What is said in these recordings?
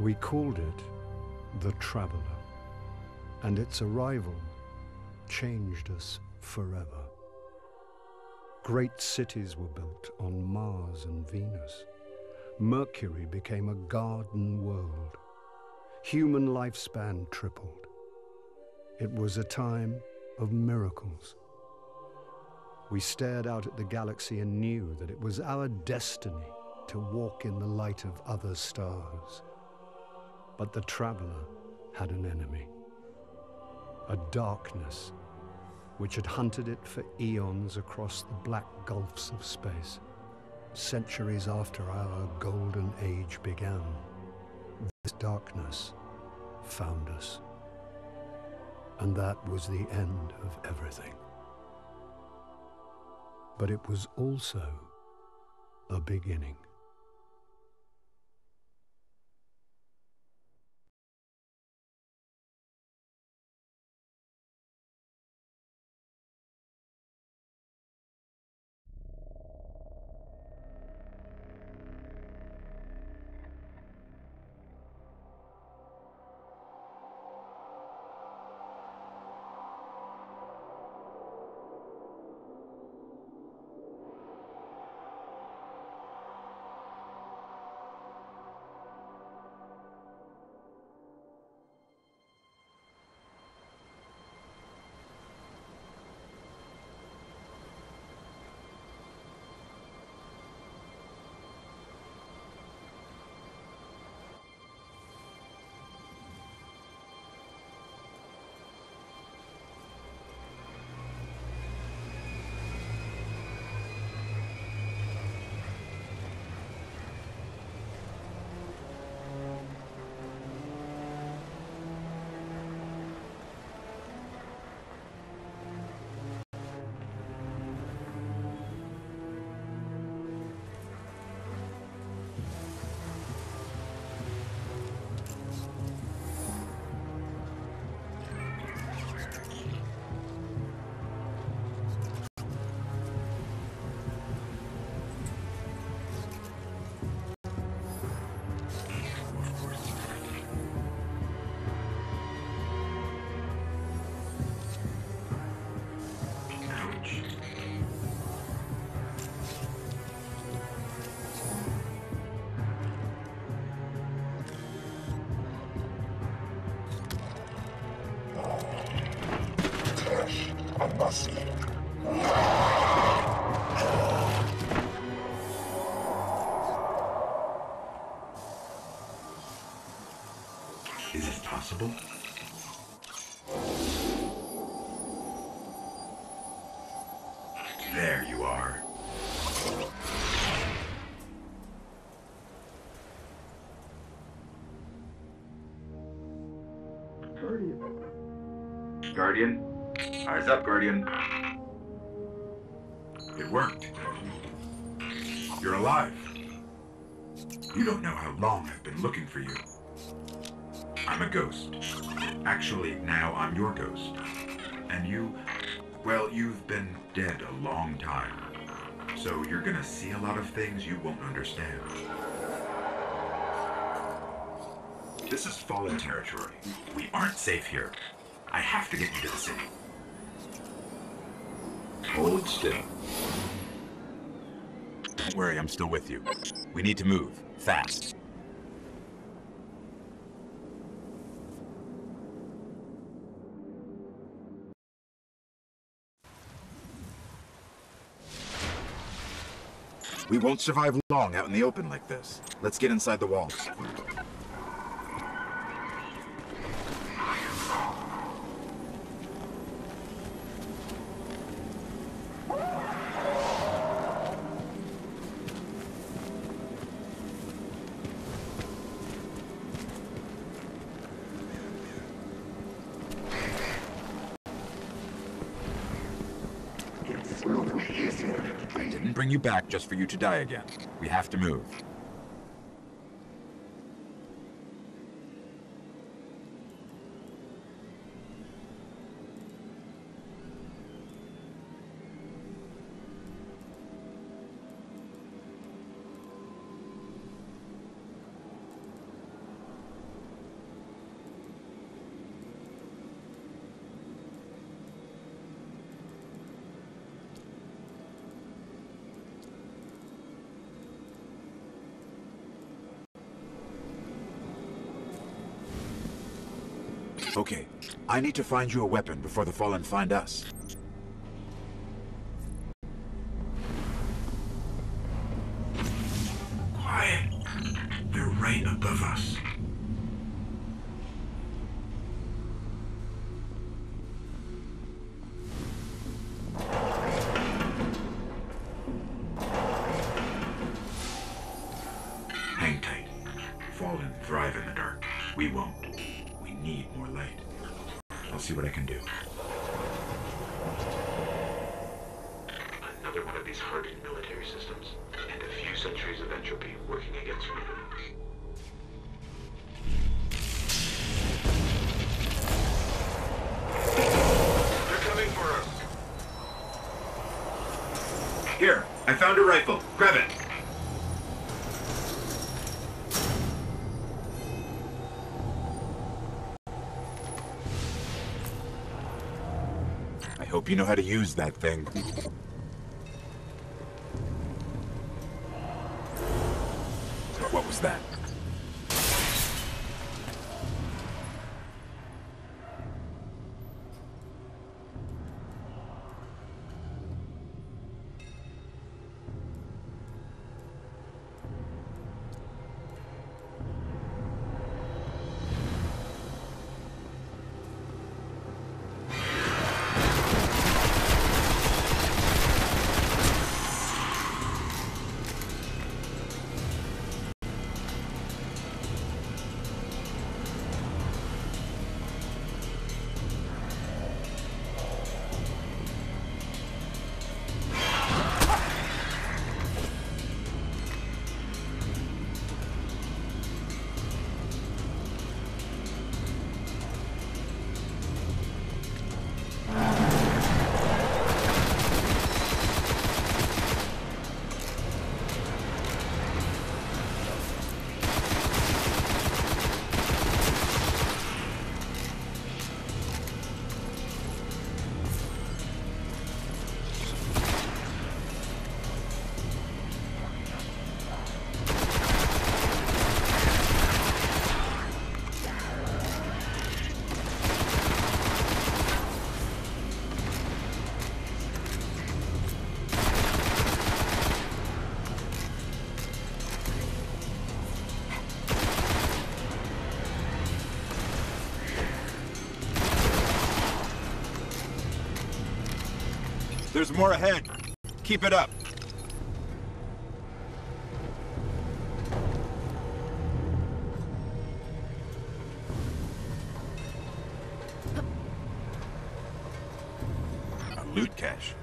We called it the Traveler, and its arrival changed us forever. Great cities were built on Mars and Venus. Mercury became a garden world. Human lifespan tripled. It was a time of miracles. We stared out at the galaxy and knew that it was our destiny to walk in the light of other stars. But the Traveler had an enemy, a darkness which had hunted it for eons across the black gulfs of space, centuries after our golden age began. This darkness found us, and that was the end of everything. But it was also a beginning. Is it possible? There you are. Guardian? Eyes up, Guardian. It worked. You're alive. You don't know how long I've been looking for you. I'm a ghost. Actually, now I'm your ghost. And you, well, you've been dead a long time. So you're gonna see a lot of things you won't understand. This is Fallen territory. We aren't safe here. I have to get you to the city. Hold still. Don't worry, I'm still with you. We need to move, fast. We won't survive long out in the open like this. Let's get inside the walls. You back just for you to die again. We have to move. Okay, I need to find you a weapon before the Fallen find us. Quiet. They're right above us. Hang tight. Fallen thrive in the dark. We won't. We need more light. I'll see what I can do. Another one of these hardened military systems, and a few centuries of entropy working against me. They're coming for us! Here, I found a rifle. Grab it! I hope you know how to use that thing. What was that? There's more ahead. Keep it up. A loot cache.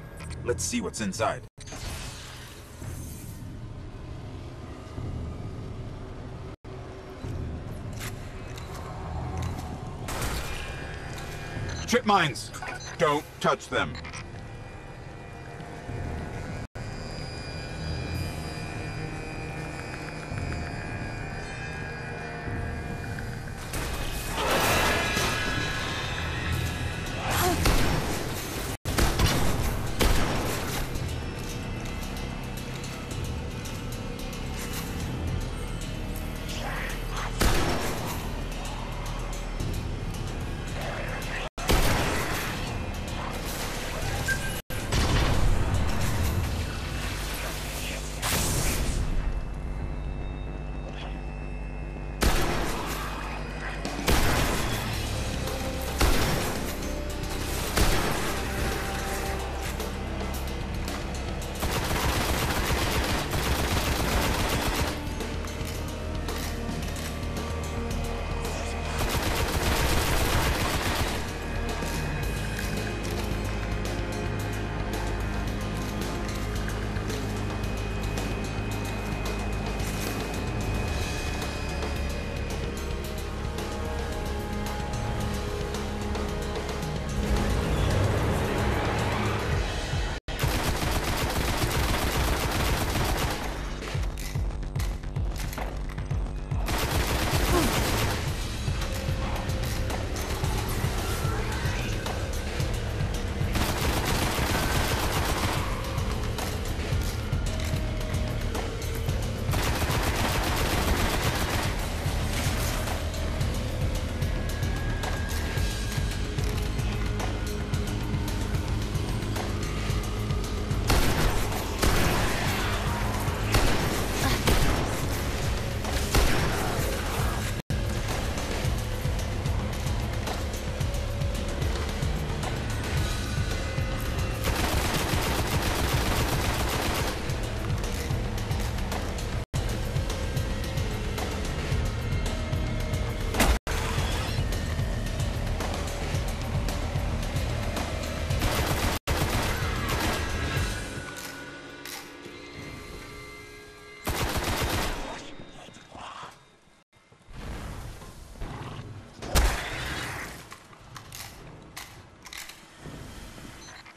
Let's see what's inside. Trip mines! Don't touch them.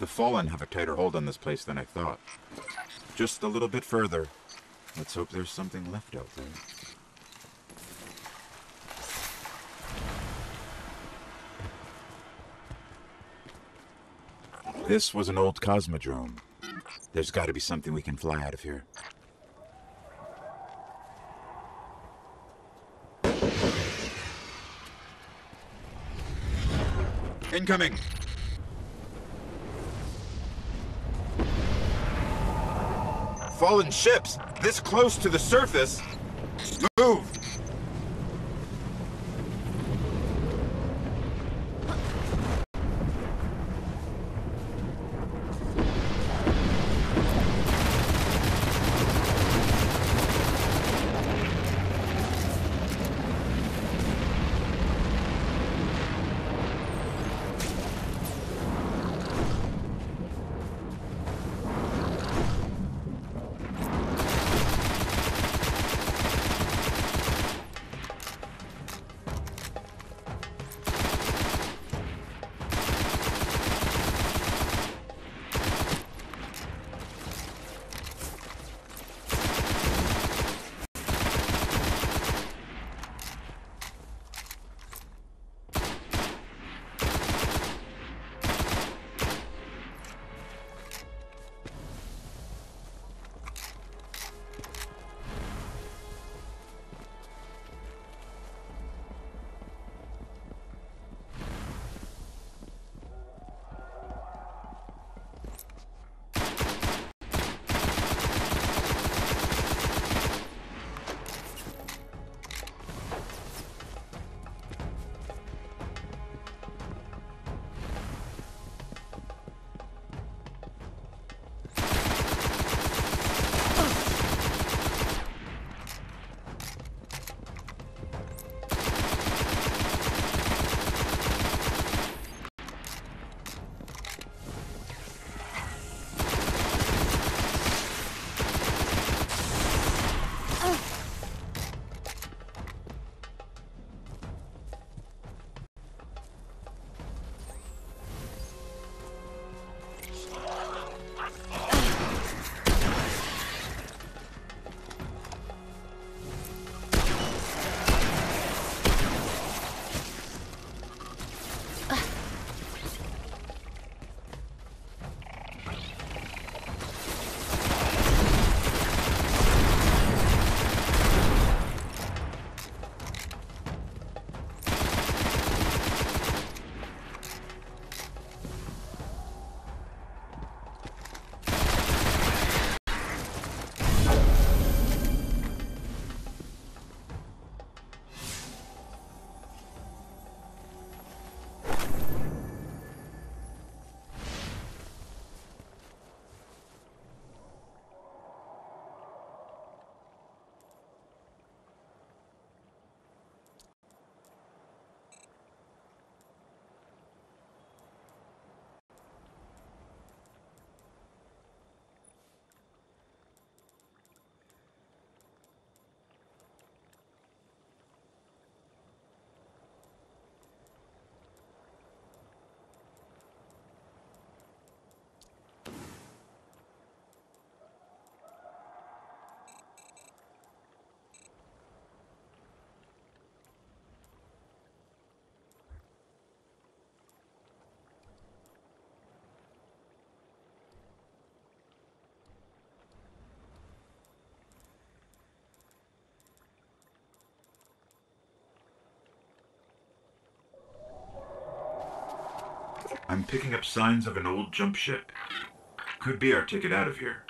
The Fallen have a tighter hold on this place than I thought. Just a little bit further. Let's hope there's something left out there. This was an old Cosmodrome. There's got to be something we can fly out of here. Incoming! Fallen ships! This close to the surface! Move! I'm picking up signs of an old jump ship. Could be our ticket out of here.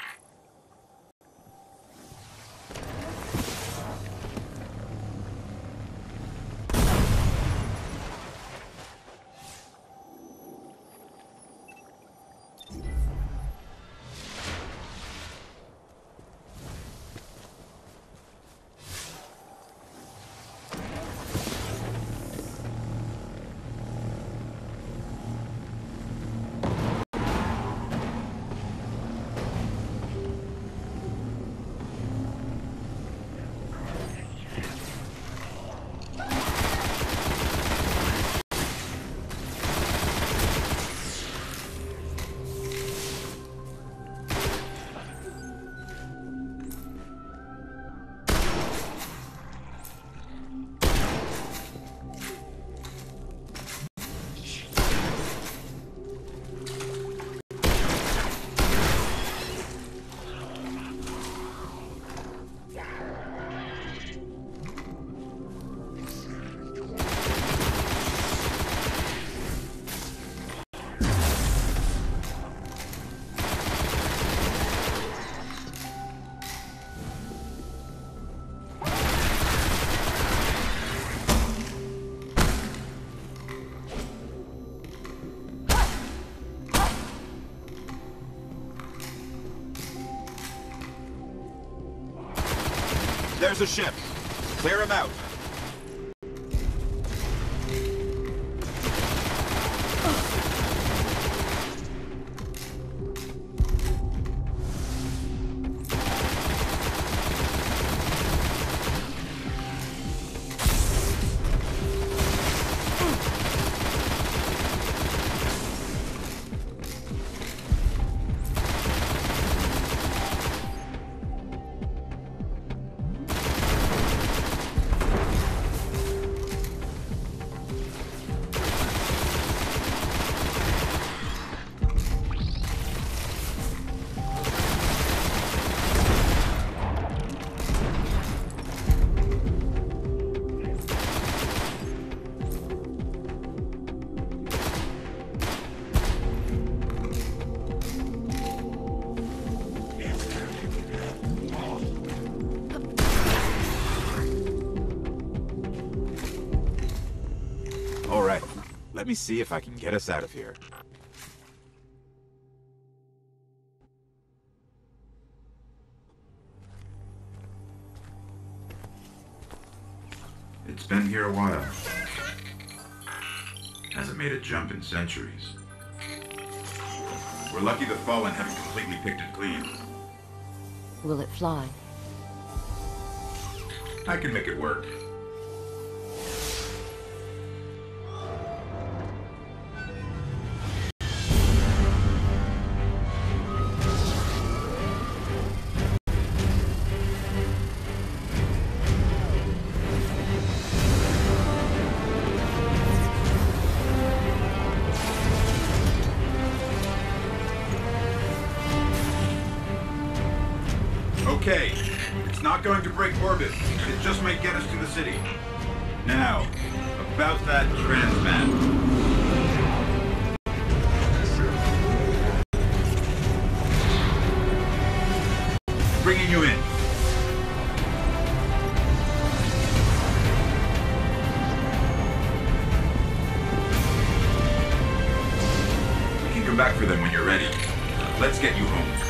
There's a ship. Clear him out. Let me see if I can get us out of here. It's been here a while. Hasn't made a jump in centuries. We're lucky the Fallen haven't completely picked it clean. Will it fly? I can make it work. Okay, it's not going to break orbit. It just might get us to the city. Now, about that transmat. You can come back for them when you're ready. Let's get you home.